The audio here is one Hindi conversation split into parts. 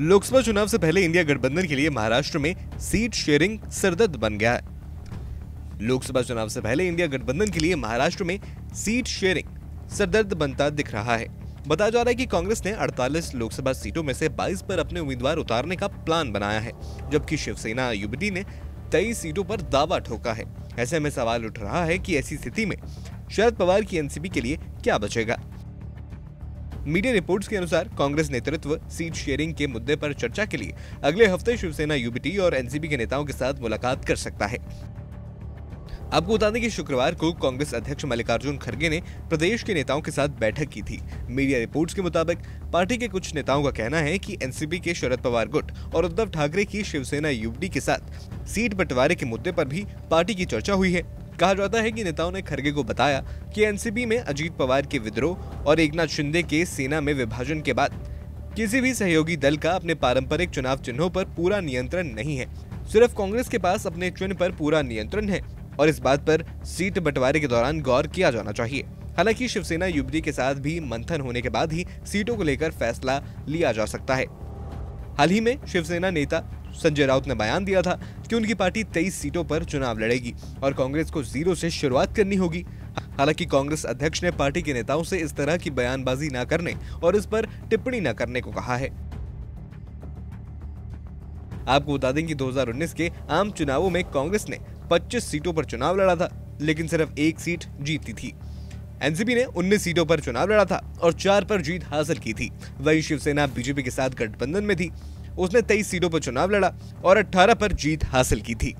लोकसभा चुनाव से पहले इंडिया गठबंधन के लिए महाराष्ट्र में सीट शेयरिंग सरदर्द बन गया है। लोकसभा चुनाव से पहले इंडिया गठबंधन के लिए महाराष्ट्र में सीट शेयरिंग सरदर्द बनता दिख रहा है। बताया जा रहा है कि कांग्रेस ने 48 लोकसभा सीटों में से 22 पर अपने उम्मीदवार उतारने का प्लान बनाया है, जबकि शिवसेना यूबीडी ने 23 सीटों पर दावा ठोका है। ऐसे में सवाल उठ रहा है कि ऐसी स्थिति में शरद पवार की एनसीपी के लिए क्या बचेगा। मीडिया रिपोर्ट्स के अनुसार कांग्रेस नेतृत्व सीट शेयरिंग के मुद्दे पर चर्चा के लिए अगले हफ्ते शिवसेना यूबीटी और एनसीपी के नेताओं के साथ मुलाकात कर सकता है। आपको बता दें कि शुक्रवार को कांग्रेस अध्यक्ष मल्लिकार्जुन खड़गे ने प्रदेश के नेताओं के साथ बैठक की थी। मीडिया रिपोर्ट्स के मुताबिक पार्टी के कुछ नेताओं का कहना है कि एनसीपी के शरद पवार गुट और उद्धव ठाकरे की शिवसेना यूबीडी के साथ सीट बंटवारे के मुद्दे पर भी पार्टी की चर्चा हुई है। कहा जाता है कि नेताओं ने खड़गे को बताया कि एनसीपी में अजीत पवार के विद्रोह और एकनाथ शिंदे के सेना में विभाजन के बाद किसी भी सहयोगी दल का अपने पारंपरिक चुनाव चिन्हों पर पूरा नियंत्रण नहीं है, सिर्फ कांग्रेस के पास अपने चिन्ह पर पूरा नियंत्रण है और इस बात पर सीट बंटवारे के दौरान गौर किया जाना चाहिए। हालांकि शिवसेना यूबीडी के साथ भी मंथन होने के बाद ही सीटों को लेकर फैसला लिया जा सकता है। हाल ही में शिवसेना नेता संजय राउत ने बयान दिया था कि उनकी पार्टी 23 सीटों पर चुनाव लड़ेगी और कांग्रेस को जीरो से शुरुआत करनी होगी। हालांकि कांग्रेस अध्यक्ष ने पार्टी के नेताओं से इस तरह की बयानबाजी न करने और इस पर टिप्पणी न करने को कहा है। आपको बता दें कि 2019 के आम चुनावों में कांग्रेस ने 25 सीटों पर चुनाव लड़ा था, लेकिन सिर्फ एक सीट जीती थी। एनसीपी ने 19 सीटों पर चुनाव लड़ा था और 4 पर जीत हासिल की थी। वहीं शिवसेना बीजेपी के साथ गठबंधन में थी, उसने 23 सीटों पर चुनाव लड़ा और 18 पर जीत हासिल की थी।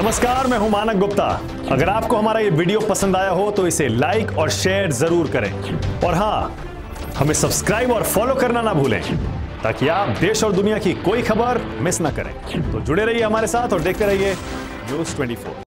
नमस्कार, मैं हूं मानक गुप्ता। अगर आपको हमारा ये वीडियो पसंद आया हो तो इसे लाइक और शेयर जरूर करें और हां, हमें सब्सक्राइब और फॉलो करना ना भूलें ताकि आप देश और दुनिया की कोई खबर मिस ना करें। तो जुड़े रहिए हमारे साथ और देखते रहिए News 24।